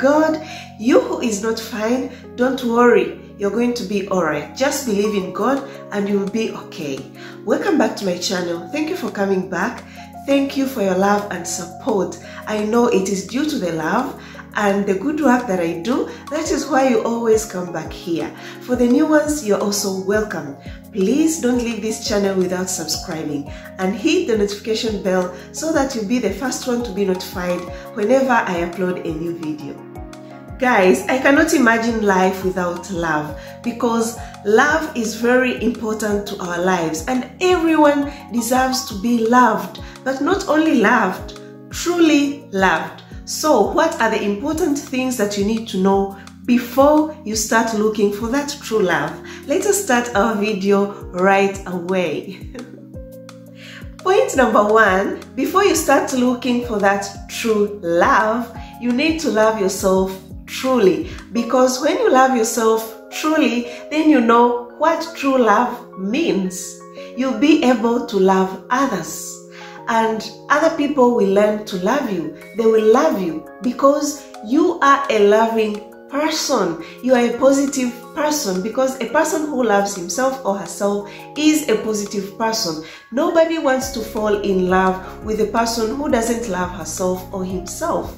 God. You who is not fine, don't worry. You're going to be alright. Just believe in God and you will be okay. Welcome back to my channel. Thank you for coming back. Thank you for your love and support. I know it is due to the love and the good work that I do. That is why you always come back here. For the new ones, you're also welcome. Please don't leave this channel without subscribing and hit the notification bell so that you'll be the first one to be notified whenever I upload a new video. Guys, I cannot imagine life without love, because love is very important to our lives and everyone deserves to be loved, but not only loved, truly loved. So what are the important things that you need to know before you start looking for that true love? Let us start our video right away. Point number one, before you start looking for that true love, you need to love yourself truly, because when you love yourself truly, then you know what true love means. You'll be able to love others, and other people will learn to love you. They will love you because you are a loving person. You are a positive person, because a person who loves himself or herself is a positive person. Nobody wants to fall in love with a person who doesn't love herself or himself.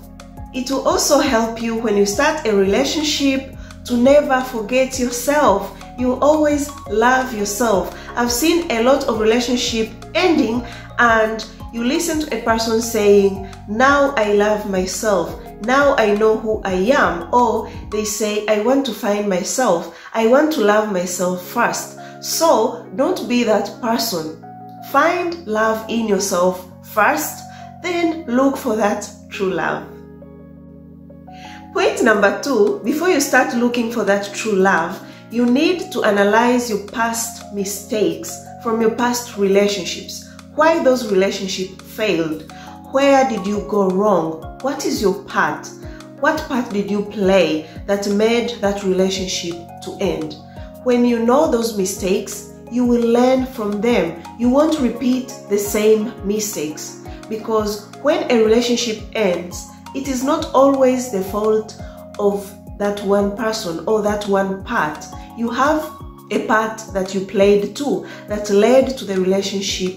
It will also help you when you start a relationship to never forget yourself. You always love yourself. I've seen a lot of relationship ending and you listen to a person saying, now I love myself, now I know who I am, or they say, I want to find myself, I want to love myself first. So don't be that person. Find love in yourself first, then look for that true love. Point number two, before you start looking for that true love, you need to analyze your past mistakes from your past relationships. Why those relationships failed? Where did you go wrong? What is your part? What part did you play that made that relationship to end? When you know those mistakes, you will learn from them. You won't repeat the same mistakes, because when a relationship ends, it is not always the fault of that one person or that one part. You have a part that you played too that led to the relationship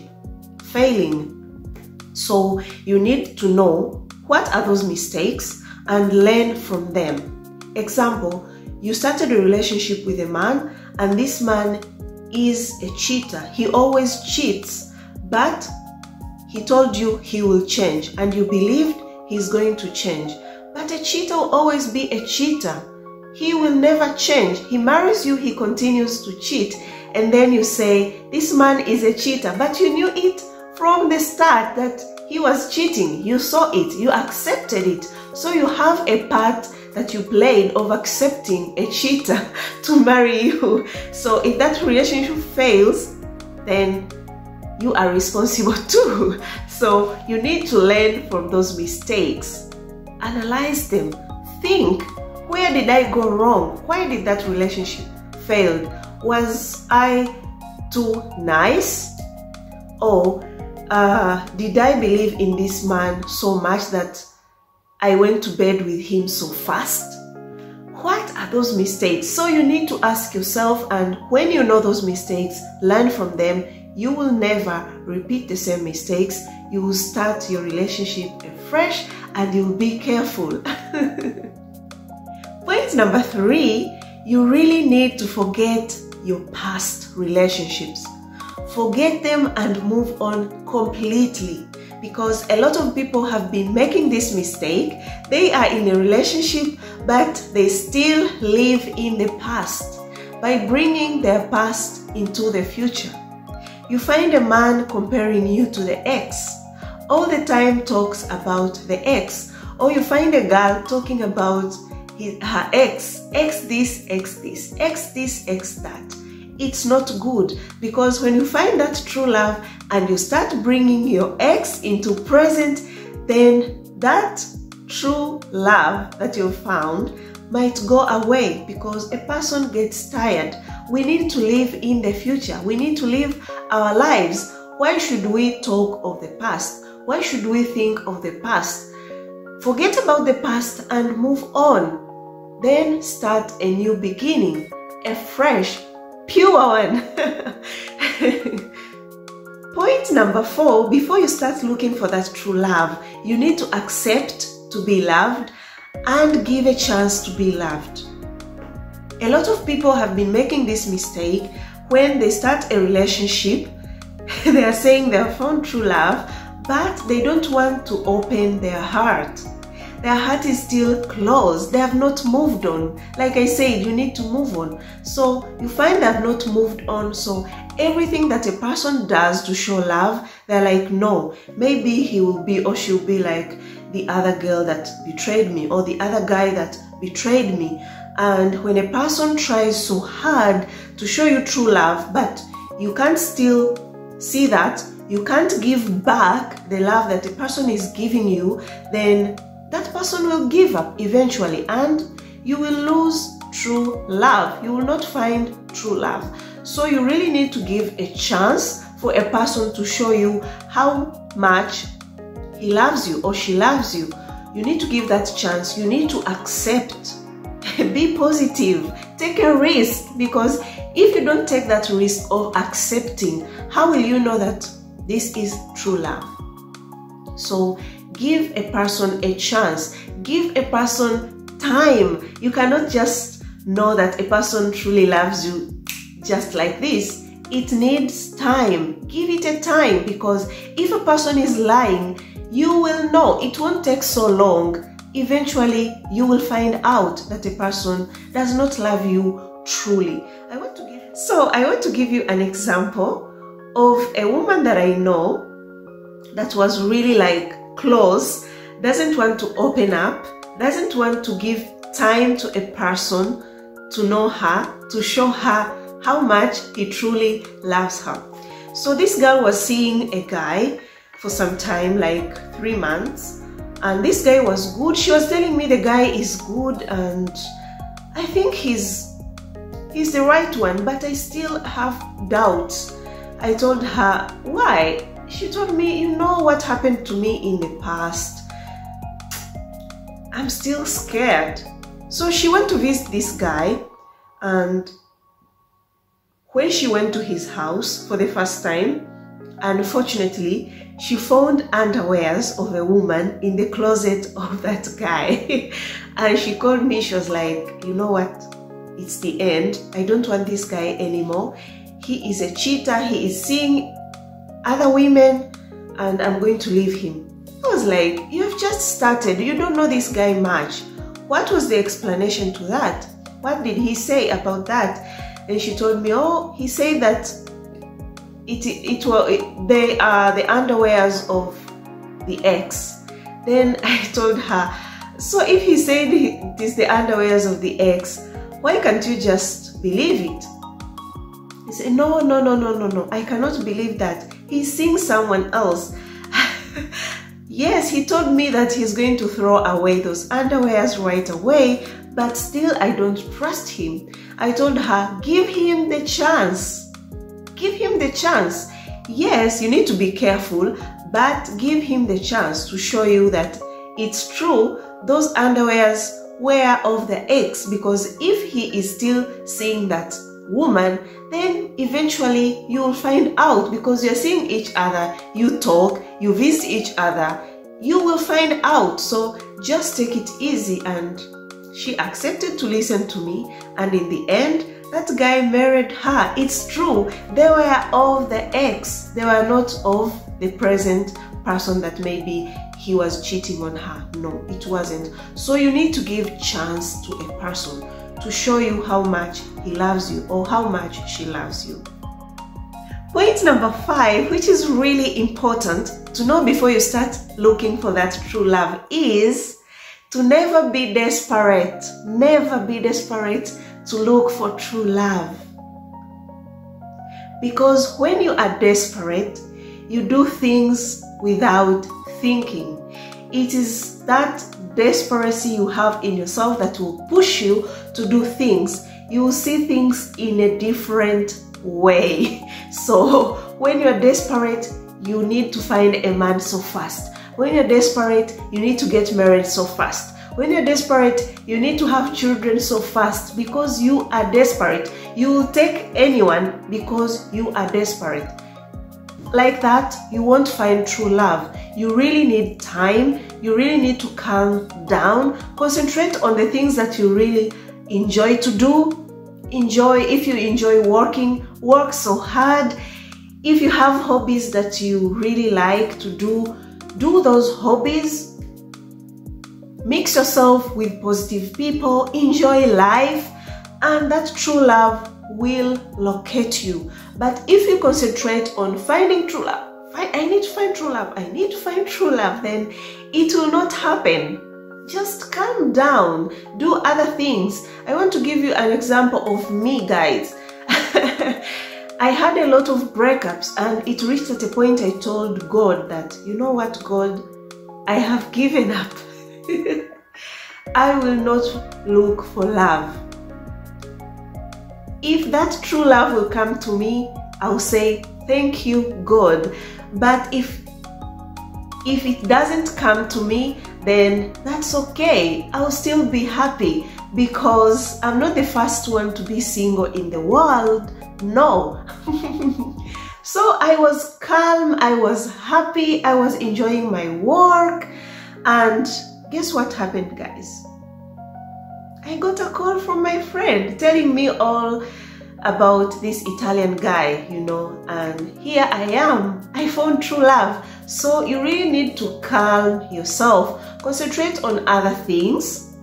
failing. So you need to know what are those mistakes and learn from them. Example, you started a relationship with a man and this man is a cheater. He always cheats, but he told you he will change and you believed he's going to change. But a cheater will always be a cheater. He will never change. He marries you, he continues to cheat. And then you say, this man is a cheater. But you knew it from the start that he was cheating. You saw it, you accepted it. So you have a part that you played of accepting a cheater to marry you. So if that relationship fails, then you are responsible too. So you need to learn from those mistakes. Analyze them. Think, where did I go wrong? Why did that relationship fail? Was I too nice? Or did I believe in this man so much that I went to bed with him so fast? What are those mistakes? So you need to ask yourself, and when you know those mistakes, learn from them. You will never repeat the same mistakes. You will start your relationship afresh and you will be careful. Point number three, you really need to forget your past relationships. Forget them and move on completely, because a lot of people have been making this mistake. They are in a relationship, but they still live in the past by bringing their past into the future. You find a man comparing you to the ex, all the time talks about the ex, or you find a girl talking about her ex, ex this, ex this, ex this, ex that. It's not good, because when you find that true love and you start bringing your ex into present, then that true love that you found might go away, because a person gets tired. We need to live in the future. We need to live our lives. Why should we talk of the past? Why should we think of the past? Forget about the past and move on. Then start a new beginning, a fresh, pure one. Point number 4, before you start looking for that true love, you need to accept to be loved and give a chance to be loved. A lot of people have been making this mistake. When they start a relationship, they are saying they have found true love, but they don't want to open their heart. Their heart is still closed. They have not moved on. Like I said, you need to move on. So you find they have not moved on. So everything that a person does to show love, they're like, no, maybe he will be or she'll be like the other girl that betrayed me or the other guy that betrayed me. And when a person tries so hard to show you true love, but you can't still see that, you can't give back the love that the person is giving you, then that person will give up eventually and you will lose true love. You will not find true love. So you really need to give a chance for a person to show you how much he loves you or she loves you. You need to give that chance. You need to accept. Be positive. Take a risk, because if you don't take that risk of accepting, how will you know that this is true love? So give a person a chance. Give a person time. You cannot just know that a person truly loves you just like this. It needs time. Give it a time, because if a person is lying, you will know. It won't take so long. Eventually, you will find out that a person does not love you truly. I want to give you an example of a woman that I know that was really like close, doesn't want to open up, doesn't want to give time to a person to know her, to show her how much he truly loves her. So this girl was seeing a guy for some time, like 3 months. And this guy was good. She was telling me the guy is good and I think he's the right one, but I still have doubts. I told her, why? She told me, you know what happened to me in the past? I'm still scared. So she went to visit this guy, and when she went to his house for the first time, unfortunately, she found underwears of a woman in the closet of that guy. And she called me. She was like, you know what? It's the end. I don't want this guy anymore. He is a cheater. He is seeing other women and I'm going to leave him. I was like, you've just started. You don't know this guy much. What was the explanation to that? What did he say about that? And she told me, oh, he said that they are the underwears of the ex. Then I told her, so if he said it is the underwears of the ex, why can't you just believe it? He said, no, I cannot believe that. He's seeing someone else. Yes, he told me that he's going to throw away those underwears right away, but still I don't trust him. I told her, give him the chance. Give him the chance. Yes, you need to be careful, but give him the chance to show you that it's true. Those underwears were of the ex, because if he is still seeing that woman, then eventually you will find out, because you're seeing each other, you talk, you visit each other, you will find out. So just take it easy. And she accepted to listen to me, and in the end, that guy married her. It's true. They were of the ex. They were not of the present person that maybe he was cheating on her. No, it wasn't. So you need to give chance to a person to show you how much he loves you or how much she loves you. Point number 5, which is really important to know before you start looking for that true love, is to never be desperate. Never be desperate to look for true love, because when you are desperate, you do things without thinking. It is that desperacy you have in yourself that will push you to do things. You will see things in a different way. So when you are desperate, you need to find a man so fast. When you're desperate, you need to get married so fast. When you're desperate, you need to have children so fast because you are desperate. You will take anyone because you are desperate. Like that, you won't find true love. You really need time. You really need to calm down. Concentrate on the things that you really enjoy to do. Enjoy, if you enjoy working, work so hard. If you have hobbies that you really like to do, do those hobbies. Mix yourself with positive people, enjoy life, and that true love will locate you. But if you concentrate on finding true love, I need to find true love, I need to find true love, then it will not happen. Just calm down, do other things. I want to give you an example of me, guys. I had a lot of breakups, and it reached at a point I told God that, you know what, God, I have given up. I will not look for love. If that true love will come to me, I'll say, thank you, God. But if it doesn't come to me, then that's okay. I'll still be happy because I'm not the first one to be single in the world. No. So I was calm, I was happy, I was enjoying my work. And guess what happened, guys? I got a call from my friend telling me all about this Italian guy, you know, and here I am. I found true love. So you really need to calm yourself. Concentrate on other things.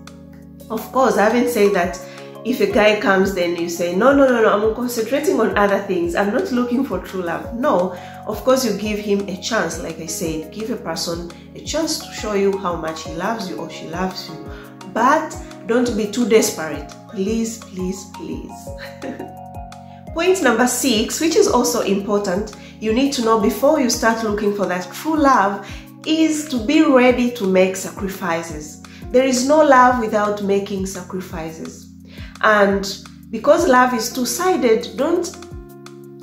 Of course, I haven't said that if a guy comes, then you say, no, I'm concentrating on other things. I'm not looking for true love. No, of course, you give him a chance. Like I said, give a person a chance to show you how much he loves you or she loves you. But don't be too desperate. Please, please, please. Point number 6, which is also important, you need to know before you start looking for that true love, is to be ready to make sacrifices. There is no love without making sacrifices. And because love is two-sided, don't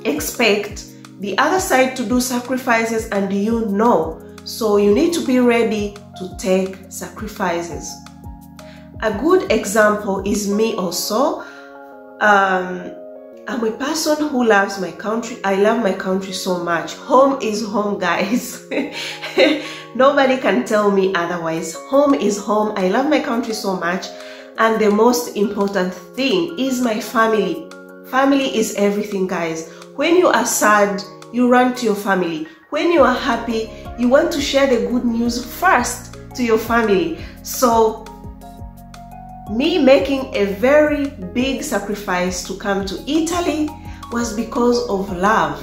expect the other side to do sacrifices and you know. So you need to be ready to take sacrifices. A good example is me also. I'm a person who loves my country. I love my country so much. Home is home, guys. Nobody can tell me otherwise. Home is home. I love my country so much. And the most important thing is my family. Family is everything, guys. When you are sad, you run to your family. When you are happy, you want to share the good news first to your family. So me making a very big sacrifice to come to Italy was because of love.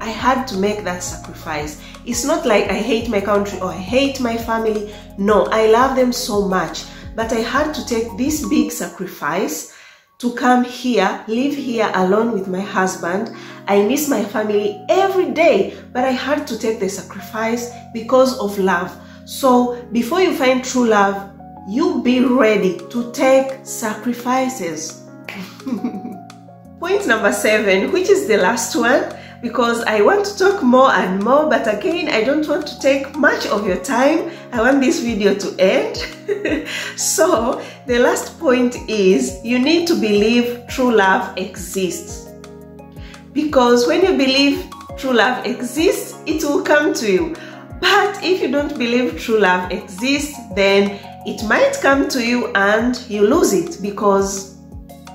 I had to make that sacrifice. It's not like I hate my country or I hate my family. No, I love them so much. But I had to take this big sacrifice to come here, live here alone with my husband. I miss my family every day, but I had to take the sacrifice because of love. So before you find true love, you be ready to take sacrifices. Point number 7, which is the last one, because I want to talk more and more, but again, I don't want to take much of your time. I want this video to end. So the last point is you need to believe true love exists. Because when you believe true love exists, it will come to you. But if you don't believe true love exists, then it might come to you and you lose it because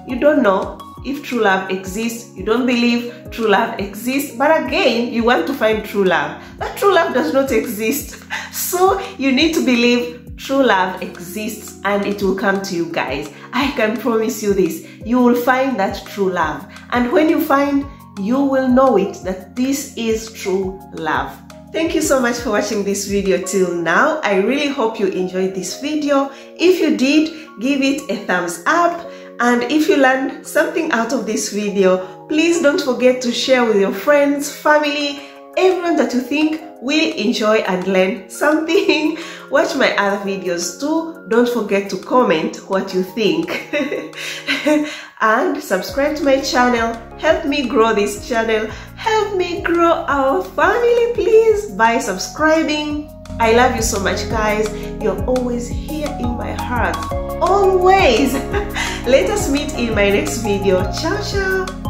you don't know if true love exists. You don't believe true love exists, but again, you want to find true love. But true love does not exist. So you need to believe true love exists and it will come to you, guys. I can promise you this. You will find that true love. And when you find, you will know it, that this is true love. Thank you so much for watching this video till now. I really hope you enjoyed this video. If you did, give it a thumbs up. And if you learned something out of this video, please don't forget to share with your friends, family, everyone that you think will enjoy and learn something. Watch my other videos too. Don't forget to comment what you think. And subscribe to my channel. Help me grow this channel. Help me grow our family, please, by subscribing. I love you so much, guys. You're always here in my heart. Always. Let us meet in my next video. Ciao, ciao.